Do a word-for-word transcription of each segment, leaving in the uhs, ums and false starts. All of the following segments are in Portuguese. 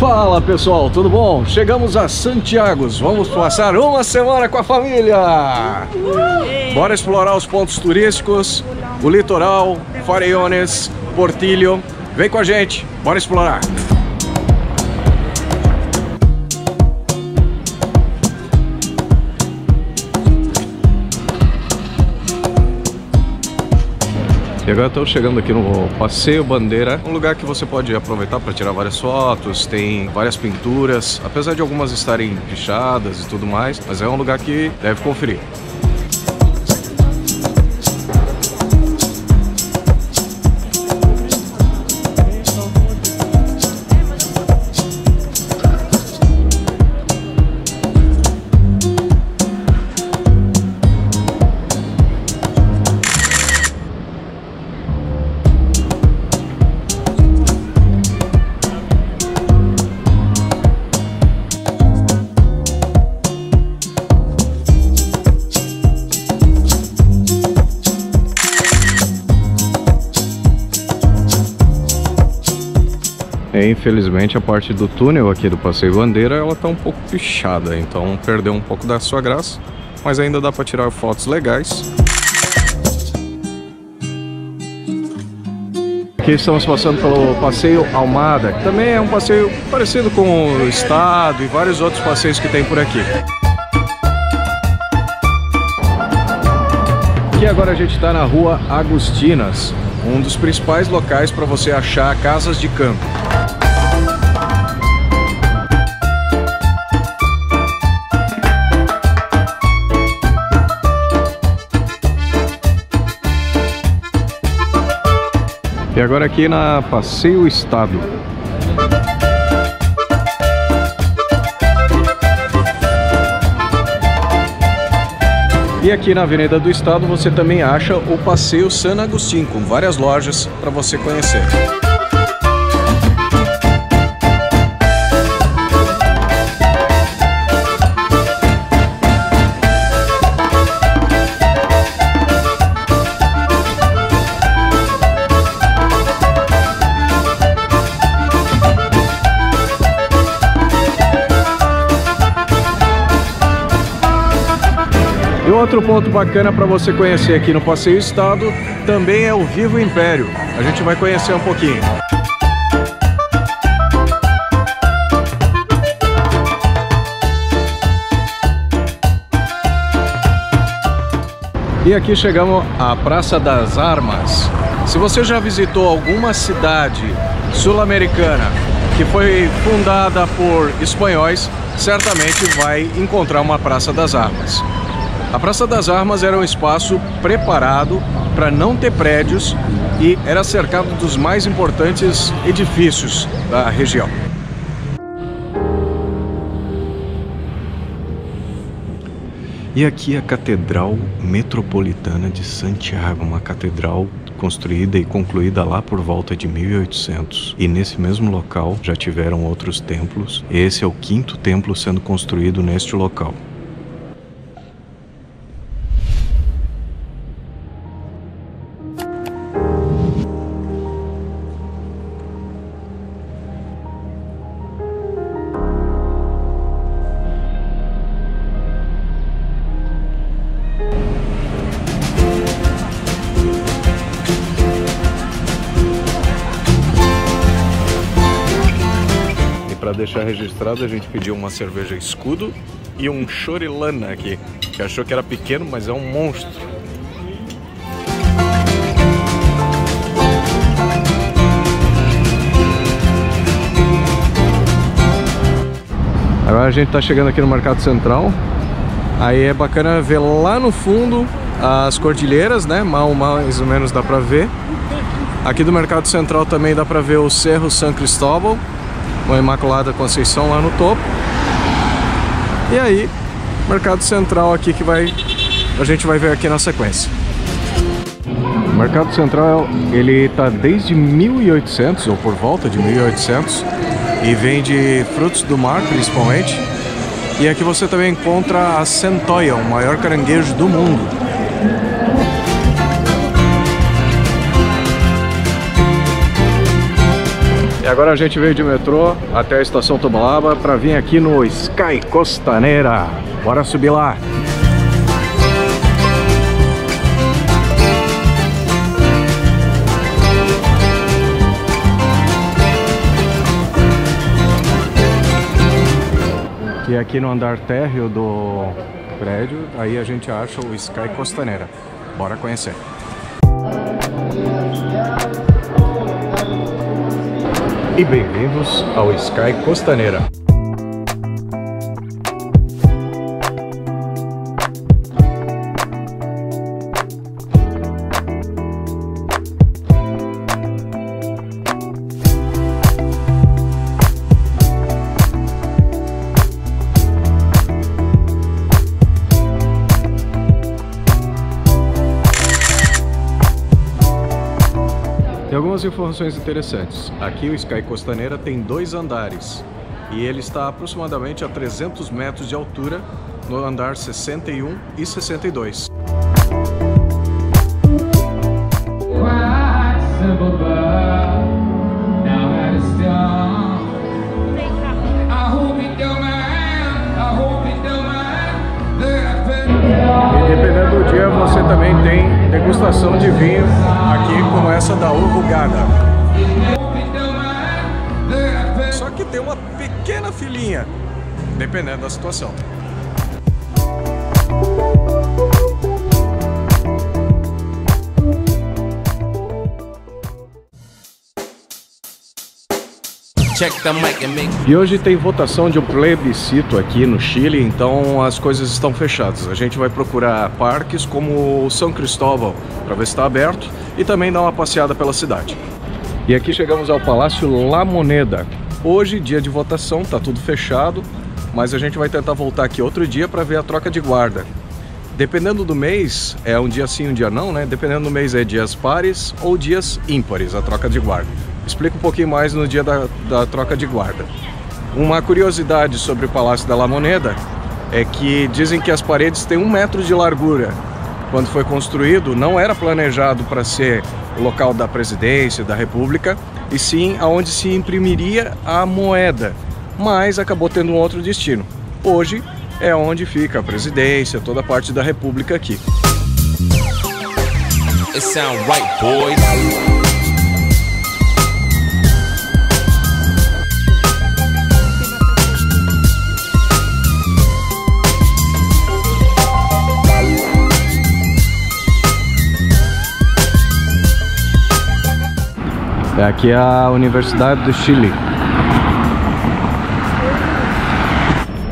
Fala pessoal, tudo bom? Chegamos a Santiago, vamos passar uma semana com a família! Bora explorar os pontos turísticos, o litoral, Farellones, Portillo. Vem com a gente, bora explorar! E agora estou chegando aqui no Paseo Bandera, um lugar que você pode aproveitar para tirar várias fotos, tem várias pinturas, apesar de algumas estarem pichadas e tudo mais, mas é um lugar que deve conferir. Infelizmente a parte do túnel aqui do Passeio Bandeira ela tá um pouco pichada, então perdeu um pouco da sua graça, mas ainda dá para tirar fotos legais. Aqui estamos passando pelo Passeio Ahumada, que também é um passeio parecido com o Estado e vários outros passeios que tem por aqui. Aqui agora a gente está na Rua Agustinas, um dos principais locais para você achar casas de campo. E agora aqui na Passeio Estado. E aqui na Avenida do Estado você também acha o Passeio San Agustín, com várias lojas para você conhecer. Outro ponto bacana para você conhecer aqui no Passeio Estado também é o Vivo Império. A gente vai conhecer um pouquinho. E aqui chegamos à Praça das Armas. Se você já visitou alguma cidade sul-americana que foi fundada por espanhóis, certamente vai encontrar uma Praça das Armas. A Praça das Armas era um espaço preparado para não ter prédios e era cercado dos mais importantes edifícios da região. E aqui a Catedral Metropolitana de Santiago, uma catedral construída e concluída lá por volta de mil e oitocentos. E nesse mesmo local já tiveram outros templos. Esse é o quinto templo sendo construído neste local. Para deixar registrado, a gente pediu uma cerveja escudo e um chorrillana aqui, que achou que era pequeno, mas é um monstro. Agora a gente está chegando aqui no Mercado Central. Aí é bacana ver lá no fundo as cordilheiras, né? Mal, mais ou menos dá para ver. Aqui do Mercado Central também dá para ver o Cerro San Cristóbal, a Imaculada Conceição lá no topo. E aí, Mercado Central aqui que vai a gente vai ver aqui na sequência. O Mercado Central, ele tá desde mil e oitocentos ou por volta de mil e oitocentos e vende frutos do mar principalmente. E aqui você também encontra a centoia, o maior caranguejo do mundo. agora a gente veio de metrô até a Estação Tobalaba para vir aqui no Sky Costanera. Bora subir lá! E aqui no andar térreo do prédio, aí a gente acha o Sky Costanera. Bora conhecer! E bem-vindos ao Sky Costanera. Algumas informações interessantes. Aqui o Sky Costanera tem dois andares e ele está aproximadamente a trezentos metros de altura no andar sessenta e um e sessenta e dois. Dependendo do dia, você também tem degustação de vinho aqui, como essa da Urugada. Só que tem uma pequena filinha, dependendo da situação. E hoje tem votação de um plebiscito aqui no Chile, então as coisas estão fechadas. A gente vai procurar parques como o São Cristóbal, para ver se está aberto, e também dar uma passeada pela cidade. E aqui chegamos ao Palacio La Moneda. Hoje, dia de votação, está tudo fechado, mas a gente vai tentar voltar aqui outro dia para ver a troca de guarda. Dependendo do mês, é um dia sim, um dia não, né? Dependendo do mês é dias pares ou dias ímpares a troca de guarda. Explico um pouquinho mais no dia da, da troca de guarda. Uma curiosidade sobre o Palácio da La Moneda é que dizem que as paredes têm um metro de largura. Quando foi construído, não era planejado para ser o local da presidência, da república, e sim aonde se imprimiria a moeda, mas acabou tendo um outro destino. Hoje é onde fica a presidência, toda a parte da república aqui. It sound right, boys. Aqui é a Universidade do Chile.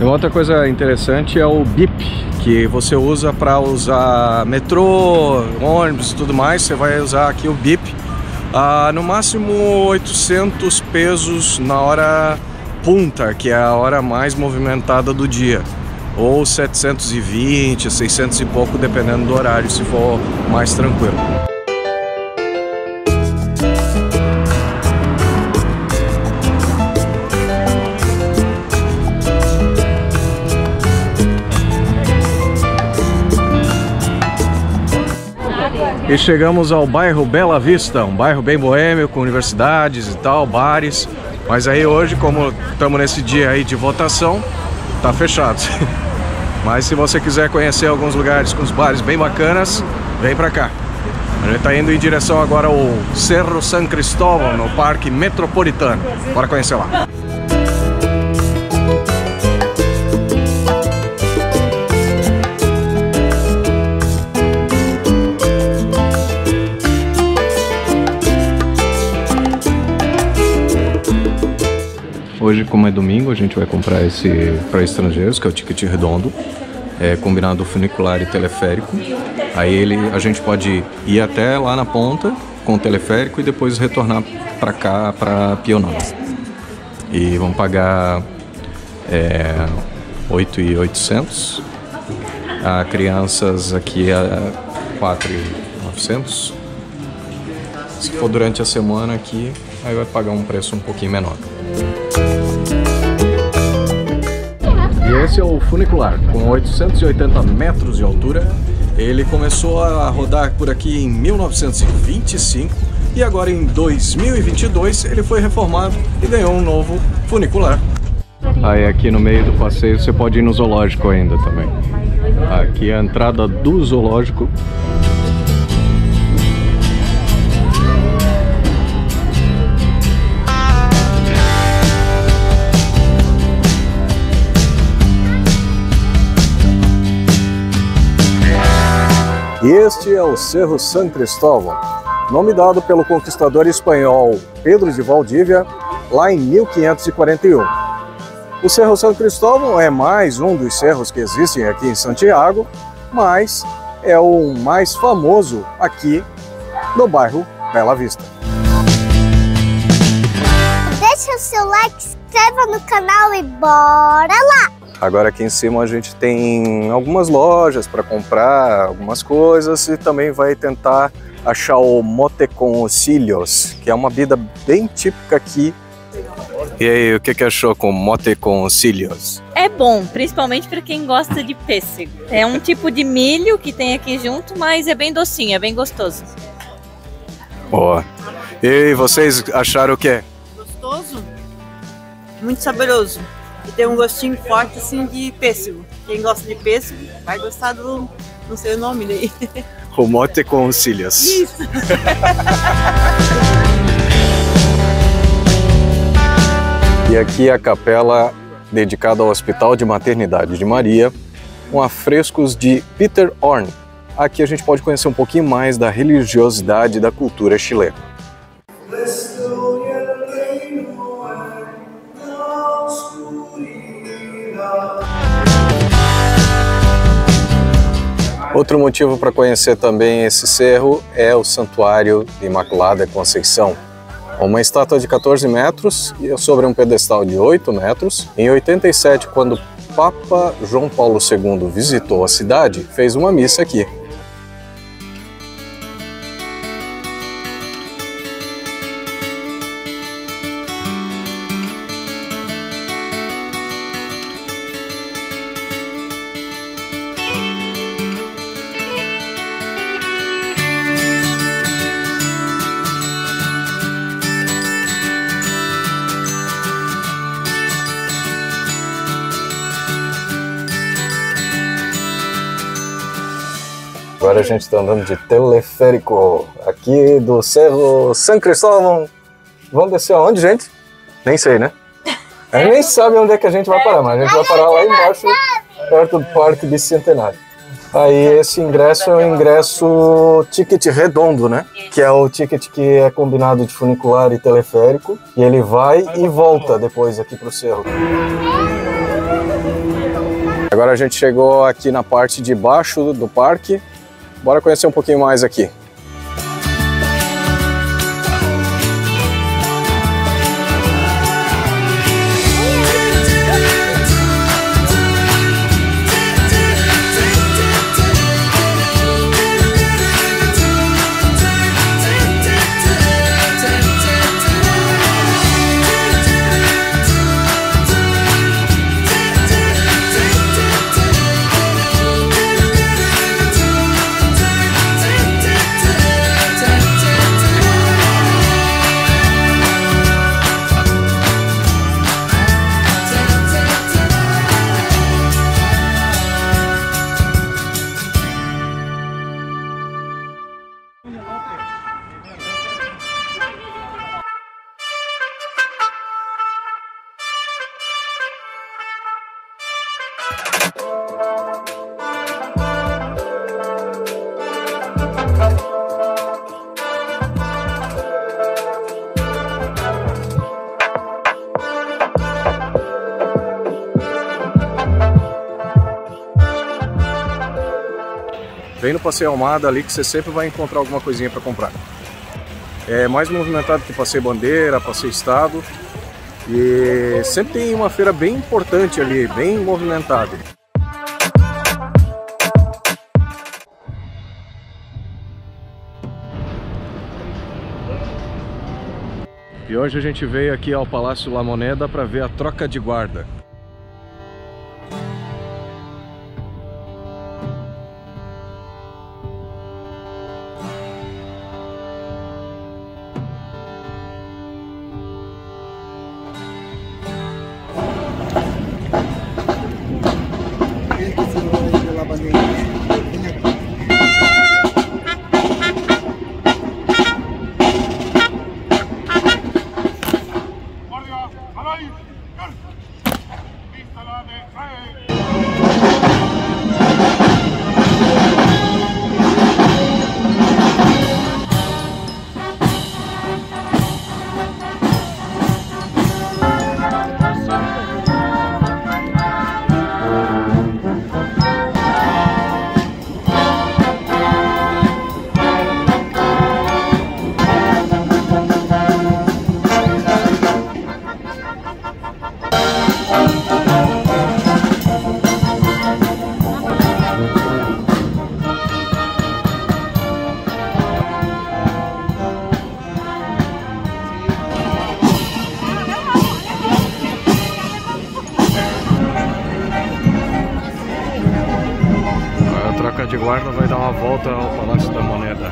E uma outra coisa interessante é o B I P, que você usa para usar metrô, ônibus e tudo mais. Você vai usar aqui o B I P, ah, no máximo oitocentos pesos na hora punta, que é a hora mais movimentada do dia, ou setecentos e vinte, seiscentos e pouco, dependendo do horário, se for mais tranquilo. E chegamos ao bairro Bela Vista, um bairro bem boêmio, com universidades e tal, bares. Mas aí hoje, como estamos nesse dia aí de votação, tá fechado. Mas se você quiser conhecer alguns lugares com os bares bem bacanas, vem pra cá. A gente tá indo em direção agora ao Cerro San Cristóbal, no Parque Metropolitano. Bora conhecer lá. Hoje, como é domingo, a gente vai comprar esse para estrangeiros, que é o ticket redondo, é combinado funicular e teleférico. Aí ele, a gente pode ir até lá na ponta com o teleférico e depois retornar para cá, para Pionono. E vão pagar é, oito mil e oitocentos. A crianças aqui é quatro mil e novecentos. Se for durante a semana aqui, aí vai pagar um preço um pouquinho menor. E esse é o funicular, com oitocentos e oitenta metros de altura. Ele começou a rodar por aqui em mil novecentos e vinte e cinco e agora em dois mil e vinte e dois ele foi reformado e ganhou um novo funicular. Aí aqui no meio do passeio você pode ir no zoológico ainda também. Aqui é a entrada do zoológico. Este é o Cerro San Cristóbal, nome dado pelo conquistador espanhol Pedro de Valdívia, lá em mil quinhentos e quarenta e um. O Cerro San Cristóbal é mais um dos cerros que existem aqui em Santiago, mas é o mais famoso aqui no bairro Bela Vista. Deixa o seu like, se inscreva no canal e bora lá! Agora aqui em cima a gente tem algumas lojas para comprar algumas coisas e também vai tentar achar o Mote con Huesillo, que é uma bebida bem típica aqui. E aí, o que que achou com Mote con Huesillo? É bom, principalmente para quem gosta de pêssego. É um tipo de milho que tem aqui junto, mas é bem docinho, é bem gostoso. Boa. E vocês acharam o quê? Gostoso? Muito saboroso. E tem um gostinho forte assim de pêssego. Quem gosta de pêssego vai gostar do, não sei o nome daí. O Mote con Huesillo. Isso! E aqui a capela dedicada ao Hospital de Maternidade de Maria, com afrescos de Peter Horn. Aqui a gente pode conhecer um pouquinho mais da religiosidade e da cultura chilena. Outro motivo para conhecer também esse cerro é o Santuário de Imaculada Conceição. Uma estátua de quatorze metros sobre um pedestal de oito metros. Em oitenta e sete, quando o Papa João Paulo segundo visitou a cidade, fez uma missa aqui. Agora a gente está andando de teleférico aqui do Cerro San Cristóbal. Vamos descer aonde, gente? Nem sei, né? A gente nem sabe onde é que a gente vai parar, mas a gente vai parar lá embaixo, perto do Parque Bicentenário. Aí esse ingresso é o ingresso ticket redondo, né? Que é o ticket que é combinado de funicular e teleférico. E ele vai e volta depois aqui para o cerro. Agora a gente chegou aqui na parte de baixo do parque. Bora conhecer um pouquinho mais aqui. Vem no Passeio Ahumada ali que você sempre vai encontrar alguma coisinha para comprar. É mais movimentado que Passeio Bandera, Passeio Estado. E sempre tem uma feira bem importante ali, bem movimentada. E hoje a gente veio aqui ao Palacio La Moneda para ver a troca de guarda. De guarda vai dar uma volta ao Palácio da Moneda.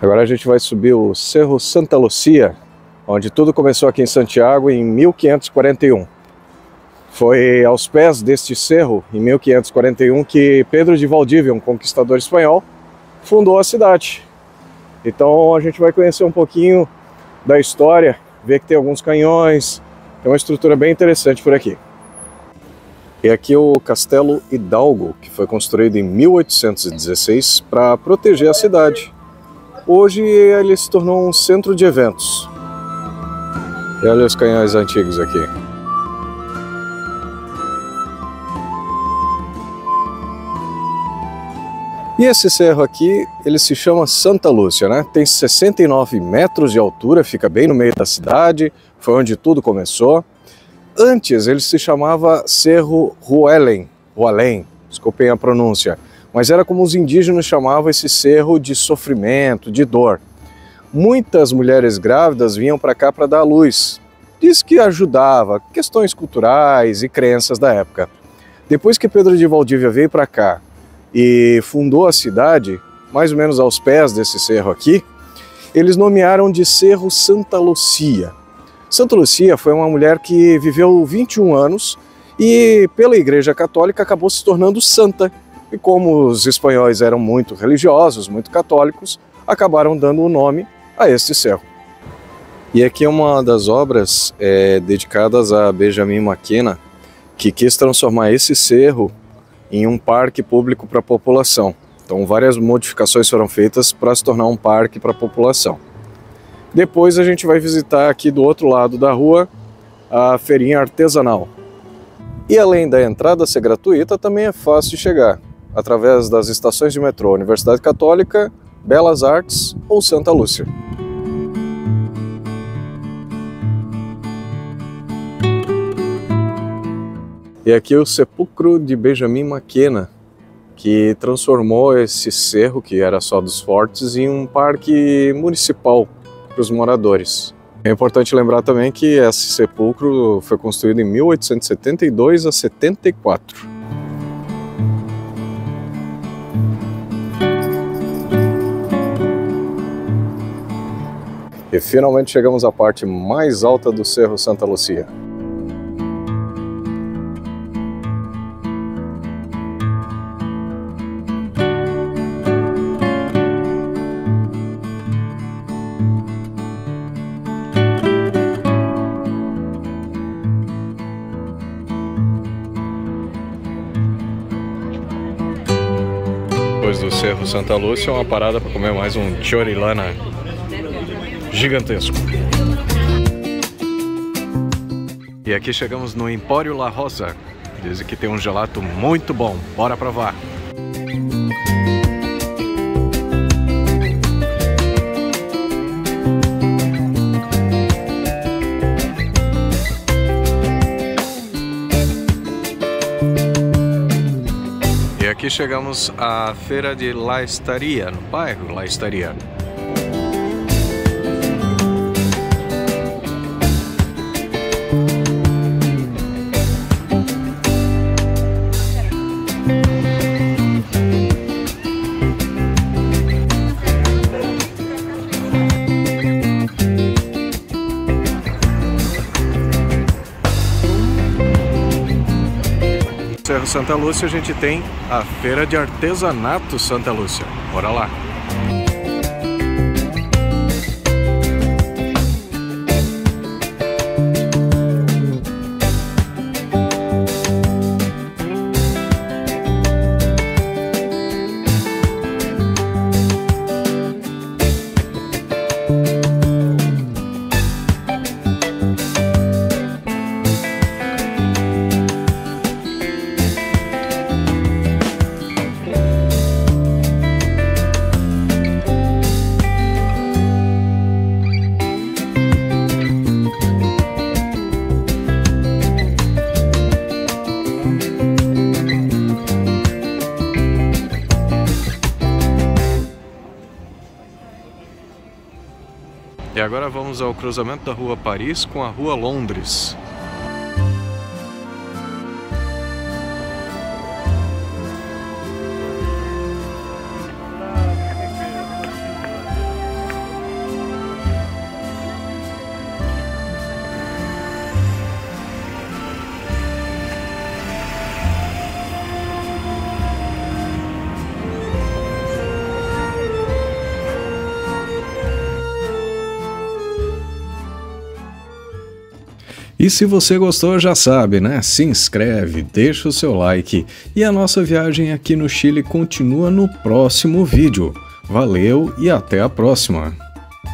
Agora a gente vai subir o Cerro Santa Lucia, onde tudo começou aqui em Santiago em mil quinhentos e quarenta e um. Foi aos pés deste cerro, em mil quinhentos e quarenta e um, que Pedro de Valdívia, um conquistador espanhol, fundou a cidade. Então a gente vai conhecer um pouquinho da história, ver que tem alguns canhões, tem uma estrutura bem interessante por aqui. E aqui é o Castelo Hidalgo, que foi construído em mil oitocentos e dezesseis para proteger a cidade. Hoje ele se tornou um centro de eventos. E olha os canhões antigos aqui. E esse cerro aqui, ele se chama Santa Lúcia, né? Tem sessenta e nove metros de altura, fica bem no meio da cidade, foi onde tudo começou. Antes ele se chamava Cerro Huelen, Huelen, desculpem a pronúncia, mas era como os indígenas chamavam esse cerro de sofrimento, de dor. Muitas mulheres grávidas vinham para cá para dar à luz. Diz que ajudava, questões culturais e crenças da época. Depois que Pedro de Valdívia veio para cá e fundou a cidade, mais ou menos aos pés desse cerro aqui, eles nomearam de Cerro Santa Lucia. Santa Lucia foi uma mulher que viveu vinte e um anos e pela Igreja Católica acabou se tornando santa. E como os espanhóis eram muito religiosos, muito católicos, acabaram dando o nome a este cerro. E aqui é uma das obras é, dedicadas a Benjamín Mackenna, que quis transformar esse cerro em um parque público para a população. Então várias modificações foram feitas para se tornar um parque para a população. Depois a gente vai visitar aqui do outro lado da rua a feirinha artesanal. E além da entrada ser gratuita, também é fácil de chegar através das estações de metrô Universidade Católica, Belas Artes ou Santa Lúcia. E aqui é o sepulcro de Benjamín Mackenna, que transformou esse cerro, que era só dos fortes, em um parque municipal para os moradores. É importante lembrar também que esse sepulcro foi construído em mil oitocentos e setenta e dois a setenta e quatro. E finalmente chegamos à parte mais alta do Cerro Santa Lucia. Do Cerro Santa Lúcia, uma parada para comer mais um chorrillana gigantesco. E aqui chegamos no Empório La Rosa. Dizem que tem um gelato muito bom. Bora provar! Aqui chegamos à feira de La Estaria, no bairro La Estaria. O Santa Lúcia, a gente tem a Feira de Artesanato Santa Lúcia. Bora lá! E agora vamos ao cruzamento da Rua Paris com a Rua Londres. E se você gostou, já sabe, né? Se inscreve, deixa o seu like. E a nossa viagem aqui no Chile continua no próximo vídeo. Valeu e até a próxima!